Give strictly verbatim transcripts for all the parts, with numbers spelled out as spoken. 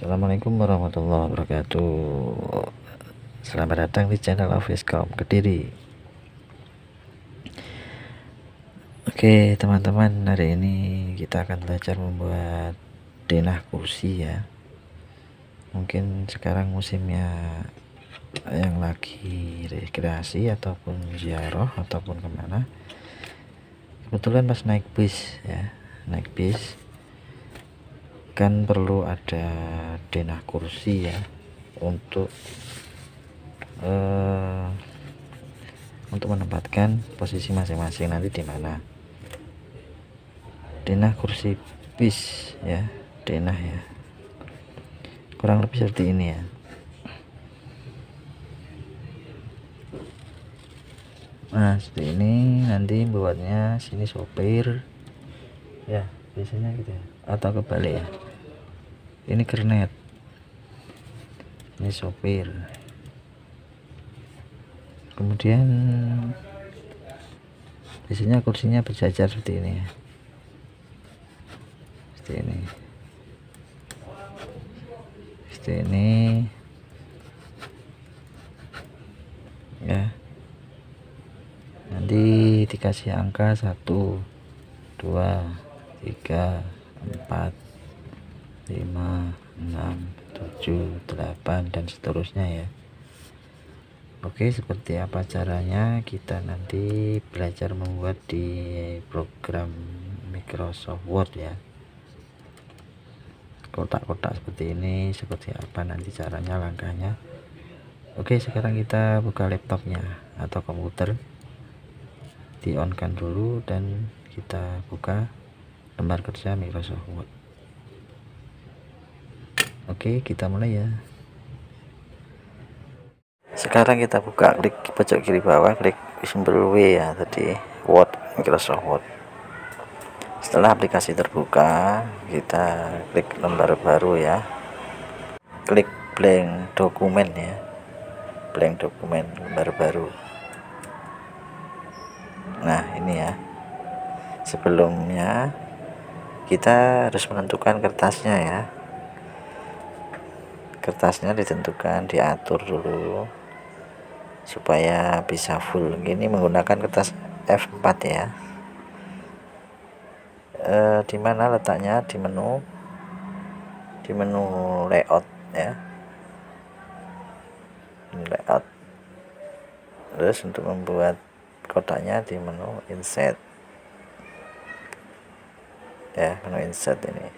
Assalamualaikum warahmatullahi wabarakatuh. Selamat datang di channel Office dot com Kediri. Oke teman-teman, hari ini kita akan belajar membuat denah kursi ya. Mungkin sekarang musimnya yang lagi rekreasi ataupun ziarah ataupun kemana. Kebetulan pas naik bis ya, naik bis kan perlu ada denah kursi ya untuk eh, untuk menempatkan posisi masing-masing nanti di mana. Denah kursi bis ya, denah ya, kurang lebih seperti ini ya. Nah seperti ini, nanti buatnya sini sopir ya, biasanya gitu ya, atau kebalik ya. Ini kernet, ini sopir, kemudian biasanya kursinya berjajar seperti ini ya, seperti ini, seperti ini ya. Nanti dikasih angka satu, dua, tiga, empat, lima, enam, tujuh, delapan, dan seterusnya ya. Oke, seperti apa caranya kita nanti belajar membuat di program Microsoft Word ya. Kotak-kotak seperti ini, seperti apa nanti caranya, langkahnya. Oke, sekarang kita buka laptopnya atau komputer, di on kan dulu dan kita buka lembar kerja Microsoft Word. Oke, kita mulai ya. Sekarang kita buka, klik pojok kiri bawah, klik simbol W ya, tadi Word, Microsoft Word. Setelah aplikasi terbuka, kita klik lembar baru ya, klik blank dokumen ya, blank dokumen lembar baru. Nah ini ya, sebelumnya kita harus menentukan kertasnya ya. Kertasnya ditentukan, diatur dulu supaya bisa full. Ini menggunakan kertas F empat ya. E, di mana letaknya, di menu, di menu layout ya, layout. Terus untuk membuat kotaknya di menu insert ya, menu insert ini.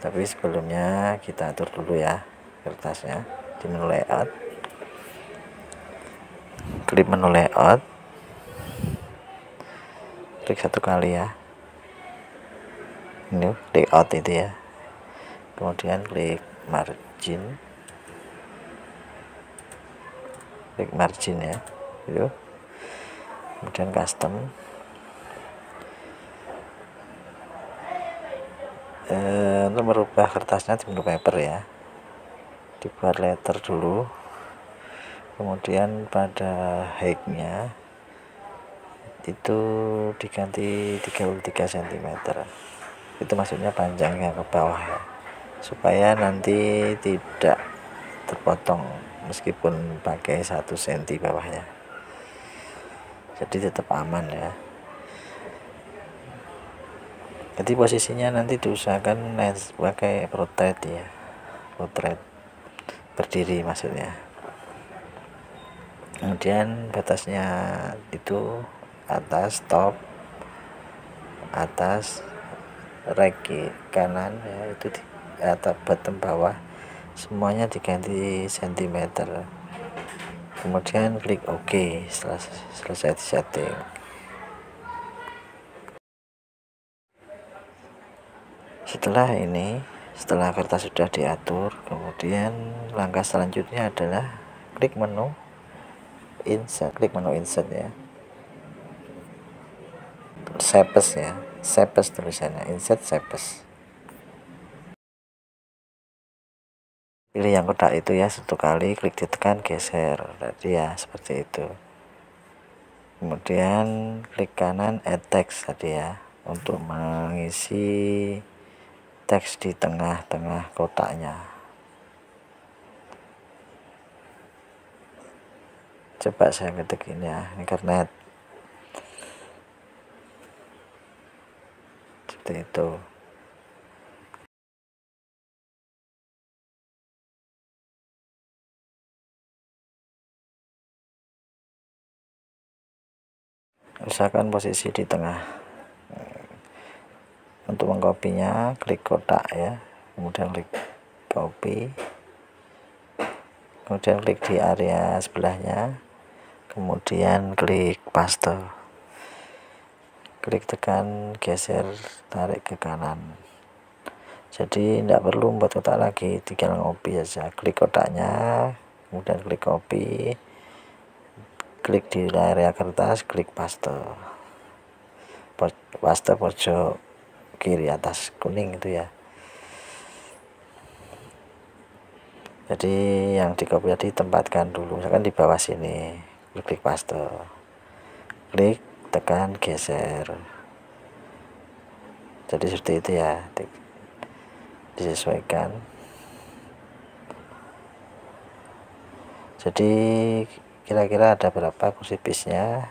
Tapi sebelumnya kita atur dulu ya kertasnya di menu layout. Klik menu layout, klik satu kali ya, ini layout itu ya. Kemudian klik margin, klik margin ya itu. Kemudian custom, Uh, untuk merubah kertasnya di menu paper ya, dibuat letter dulu, kemudian pada height-nya itu diganti tiga puluh tiga sentimeter, itu maksudnya panjangnya ke bawah ya, supaya nanti tidak terpotong meskipun pakai satu senti bawahnya, jadi tetap aman ya. Jadi posisinya nanti diusahakan pakai portrait ya, portrait berdiri maksudnya. Kemudian batasnya itu atas top, atas reki kanan ya, itu di atas bottom bawah, semuanya diganti sentimeter. Kemudian klik OK setelah selesai disetting. Setelah ini, setelah kertas sudah diatur, kemudian langkah selanjutnya adalah klik menu insert, klik menu insert ya, shapes ya, shapes tulisannya, insert shapes. Pilih yang kotak itu ya, satu kali klik ditekan geser tadi ya, seperti itu. Kemudian klik kanan add text tadi ya, untuk mengisi teks di tengah-tengah kotaknya. Coba saya ketik ini ya, internet. Seperti itu. Usahakan posisi di tengah. Untuk mengkopinya, klik kotak ya, kemudian klik copy, kemudian klik di area sebelahnya, kemudian klik paste, klik tekan geser tarik ke kanan. Jadi tidak perlu membuat kotak lagi, tinggal copy saja, klik kotaknya, kemudian klik copy, klik di area kertas, klik paste, paste pojok kiri atas kuning itu ya. Jadi yang di copy tadi tempatkan dulu, misalkan di bawah sini, klik paste, klik tekan geser. Jadi seperti itu ya, disesuaikan. Jadi kira-kira ada berapa kursi bisnya,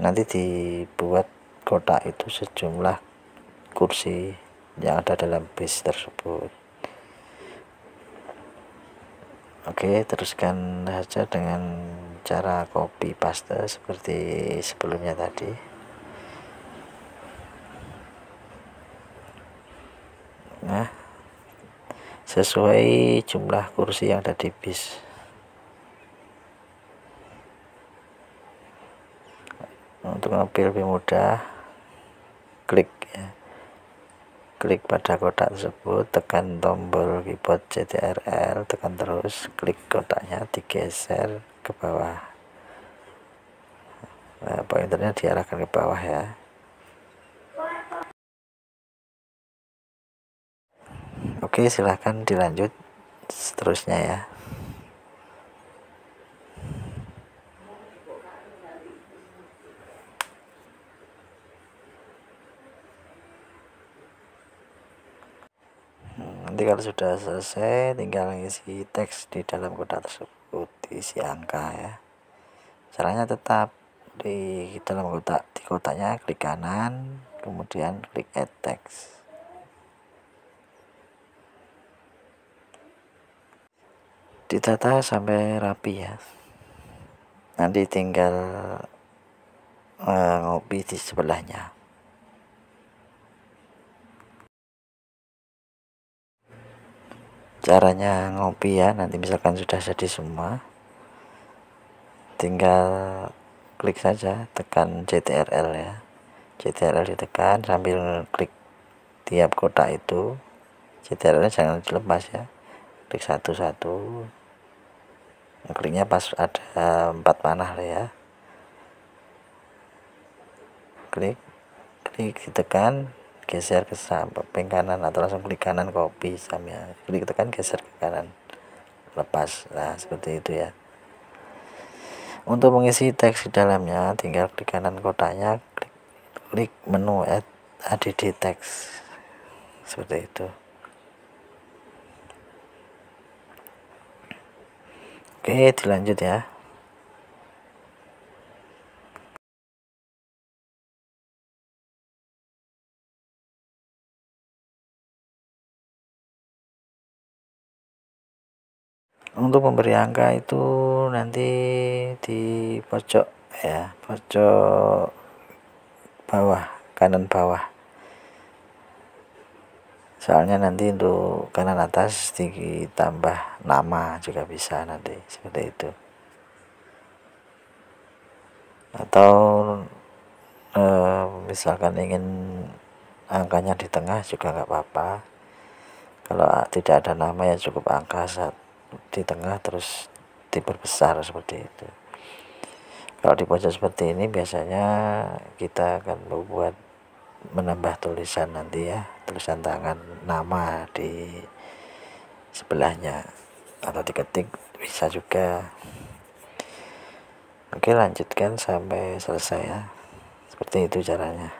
nanti dibuat kotak itu sejumlah kursi yang ada dalam bis tersebut. Oke, teruskan saja dengan cara copy paste seperti sebelumnya tadi. Nah, sesuai jumlah kursi yang ada di bis. Untuk ngambil lebih mudah, klik ya. Klik pada kotak tersebut, tekan tombol keyboard C T R L, tekan terus, klik kotaknya, digeser ke bawah. Nah, pointernya diarahkan ke bawah ya. Oke, silahkan dilanjut seterusnya ya. Nanti kalau sudah selesai, tinggal isi teks di dalam kotak tersebut, isi angka ya. Caranya tetap di dalam kotak, di kotaknya klik kanan, kemudian klik add text. Ditata sampai rapi ya. Nanti tinggal uh, ngopi di sebelahnya. Caranya ngopi ya, nanti misalkan sudah jadi semua, tinggal klik saja, tekan C T R L ya, C T R L ditekan sambil klik tiap kotak itu, C T R L jangan dilepas ya, klik satu-satu, kliknya pas ada empat panah ya, klik, klik ditekan, geser ke samping kanan atau langsung klik kanan copy sama ya. Klik tekan geser ke kanan, lepas. Nah, seperti itu ya. Untuk mengisi teks di dalamnya, tinggal klik kanan kotaknya, klik, klik menu add add text. Seperti itu. Oke, dilanjut ya. Untuk memberi angka itu nanti di pojok ya, pojok bawah, kanan bawah. Soalnya nanti untuk kanan atas ditambah nama juga bisa nanti, seperti itu. Atau eh, misalkan ingin angkanya di tengah juga nggak apa-apa. Kalau tidak ada nama ya cukup angka satu di tengah terus diperbesar seperti itu. Kalau di pojok seperti ini biasanya kita akan membuat menambah tulisan nanti ya, tulisan tangan, nama di sebelahnya atau diketik bisa juga. Oke, lanjutkan sampai selesai ya, seperti itu caranya.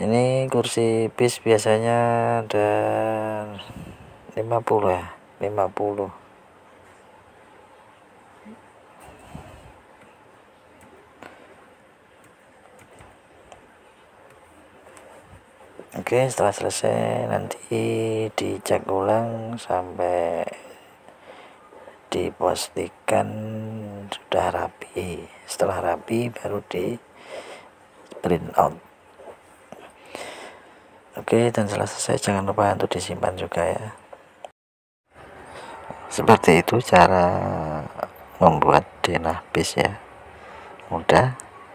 Ini kursi bis biasanya ada lima puluh ya, lima puluh. Oke, setelah selesai nanti dicek ulang sampai dipastikan sudah rapi. Setelah rapi baru di print out. Oke, dan setelah selesai jangan lupa untuk disimpan juga ya. Seperti itu cara membuat denah bis ya. Mudah,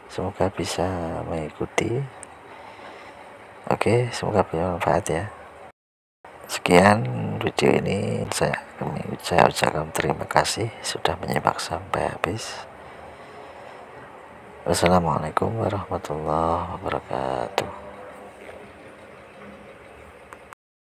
semoga bisa mengikuti. Oke, semoga bermanfaat ya. Sekian video ini, saya saya ucapkan terima kasih sudah menyimak sampai habis. Wassalamualaikum warahmatullahi wabarakatuh.